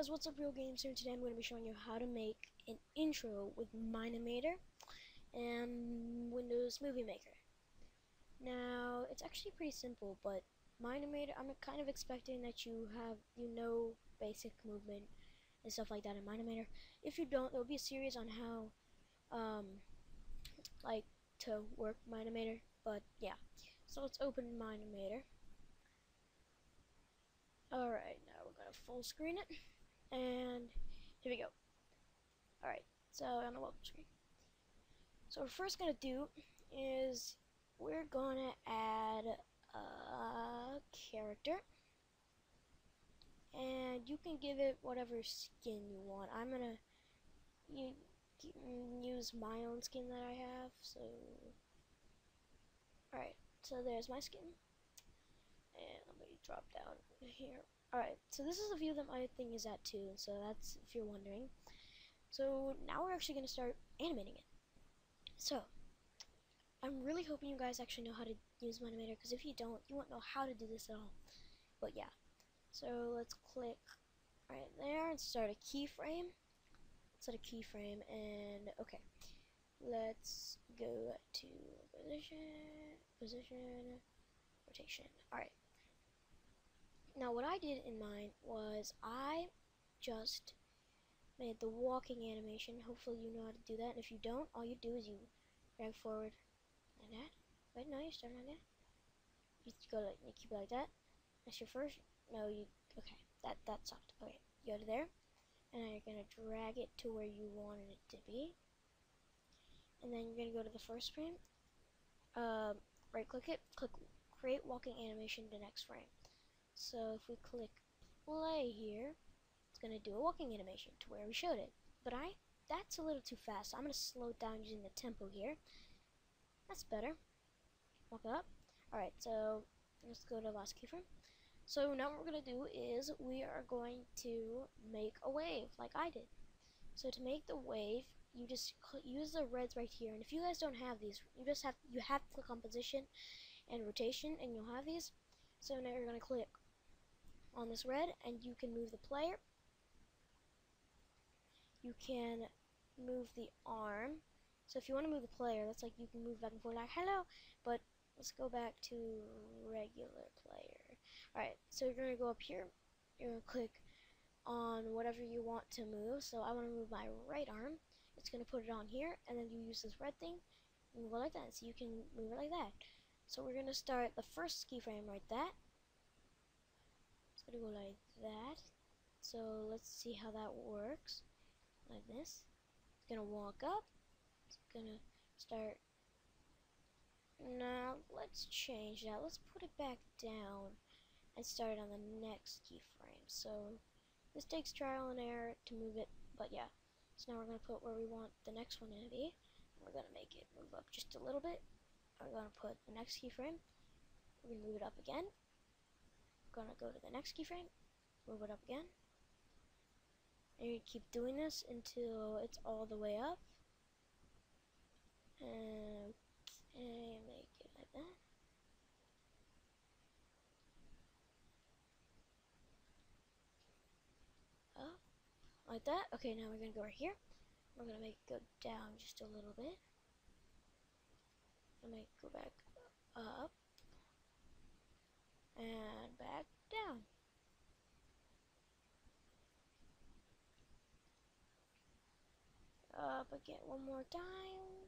guys, what's up, Real Games here? Today I'm going to be showing you how to make an intro with Minimator and Windows Movie Maker. Now, it's actually pretty simple, but Minimator, I'm kind of expecting that you know basic movement and stuff like that in Minimator. If you don't, there'll be a series on how like to work Minimator, but yeah. So let's open Minimator. Alright, now we're going to full screen it, and here we go. Alright, so on the welcome screen. So what we're first going to do is we're going to add a character, and you can give it whatever skin you want. I'm going to use my own skin that I have, so alright, so there's my skin. And let me drop down here. Alright, so this is the view that my thing is at too, so that's if you're wondering. So now we're actually going to start animating it. So I'm really hoping you guys actually know how to use Minimator, because if you don't, you won't know how to do this at all. But yeah, so let's click right there and start a keyframe. Set a keyframe, and okay, let's go to position, rotation. Alright. Now what I did in mine was I just made the walking animation. Hopefully you know how to do that, and if you don't, all you do is you drag forward like that. Wait, no, you start like that. You go like, you keep it like that. That's your first. No, you okay. That sucked. Okay, you go to there, and now you're gonna drag it to where you wanted it to be, and then you're gonna go to the first frame. Right click it. Click create walking animation to next frame. So if we click play here, it's going to do a walking animation to where we showed it. But that's a little too fast, so I'm going to slow it down using the tempo here. That's better. Walk up. Alright, so let's go to last keyframe. So now what we're going to do is we are going to make a wave, like I did. So to make the wave, you just use the reds right here. And if you guys don't have these, you have to click on position and rotation, and you'll have these. So now you're going to click on this red, and you can move the player, you can move the arm. So if you want to move the player, that's like you can move back and forth like hello, but let's go back to regular player. Alright, so you're going to go up here, you're going to click on whatever you want to move. So I want to move my right arm, it's going to put it on here, and then you use this red thing and go like that, so you can move it like that. So we're going to start the first keyframe right that. Go like that. So let's see how that works. Like this. It's gonna walk up. It's gonna start. Now let's change that. Let's put it back down and start on the next keyframe. So this takes trial and error to move it, but yeah. So now we're gonna put where we want the next one to be. We're gonna make it move up just a little bit. We're gonna put the next keyframe. We're gonna move it up again. Gonna go to the next keyframe, move it up again, and you keep doing this until it's all the way up, and make it like that. Up, like that. Okay, now we're gonna go right here. We're gonna make it go down just a little bit. I'm gonna go back up. And back down. Up again one more time.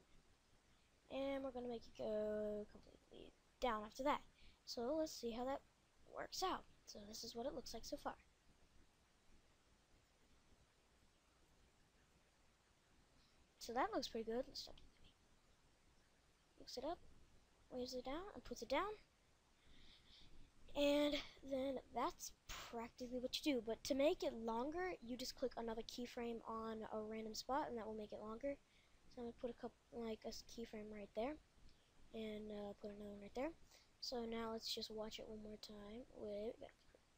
And we're going to make it go completely down after that. So let's see how that works out. So this is what it looks like so far. So that looks pretty good. Let's stop. Looks it up, waves it down, and puts it down. And then that's practically what you do, but to make it longer, you just click another keyframe on a random spot, and that will make it longer. So I'm going to put a couple, like a keyframe right there, and put another one right there. So now let's just watch it one more time. Wait,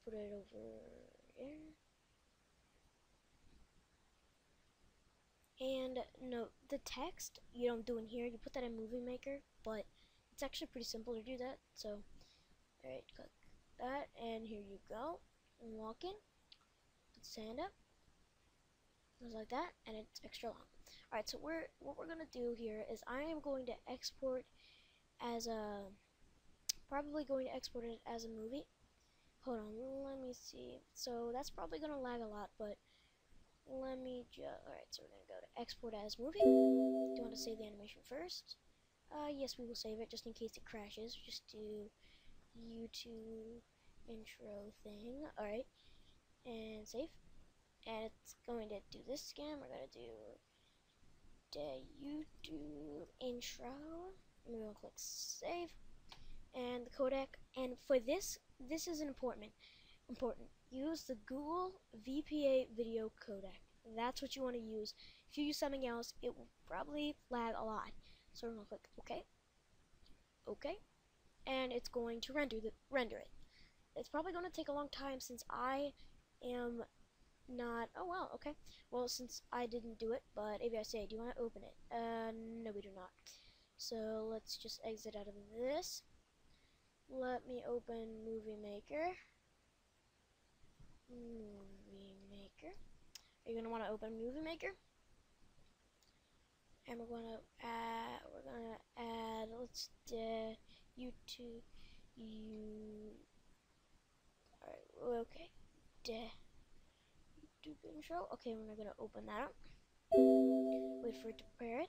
put it over here. And no, the text you don't do in here, you put that in Movie Maker, but it's actually pretty simple to do that. So alright, click that, and here you go. I'm walking. Put the hand up. just like that, and it's extra long. Alright, so what we're going to do here is I am going to export as a, probably going to export it as a movie. Hold on, let me see. So that's probably going to lag a lot, but let me just, alright, so we're going to go to export as movie. Do you want to save the animation first? Yes, we will save it just in case it crashes. Just do YouTube intro thing. Alright, and save. And it's going to do this again. We're going to do the YouTube intro. I'm going to click save. And the codec. And for this is important. Use the Google VPA video codec. That's what you want to use. If you use something else, it will probably lag a lot. So we're going to click OK. OK. And it's going to render it. It's probably going to take a long time since I am not, oh well, okay. Well, since I didn't do it, but AVI, do you want to open it? No, we do not. So let's just exit out of this. Let me open Movie Maker. Movie Maker. Are you gonna want to open Movie Maker? And we're gonna add. Let's do YouTube. All right. Okay. Duh. YouTube intro. Okay, we're gonna open that up. Wait for it to prepare it.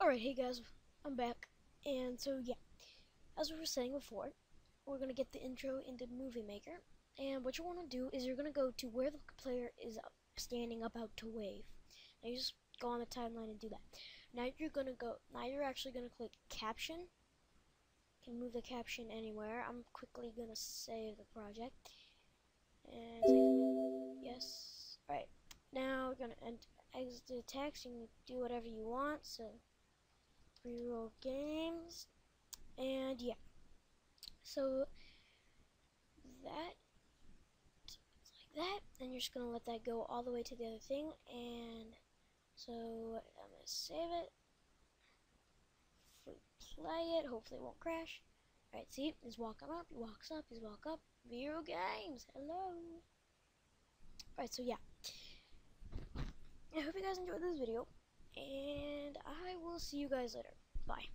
All right, hey guys, I'm back. And so yeah, as we were saying before, we're gonna get the intro into Movie Maker, and what you want to do is you're gonna go to where the player is standing about to wave. Now you just go on the timeline and do that. Now you're gonna go. Now you're actually gonna click caption. You can move the caption anywhere. I'm quickly gonna save the project. And save. Yes. All right. Now we're gonna exit the text. You can do whatever you want. So. Reroll games, and yeah, so that, like that, and you're just gonna let that go all the way to the other thing, and so I'm gonna save it, play it, hopefully it won't crash. Alright, see, he's walking up, he walks up, he's walk up, Vero Games, hello. Alright, so yeah, I hope you guys enjoyed this video, and I will see you guys later. Bye.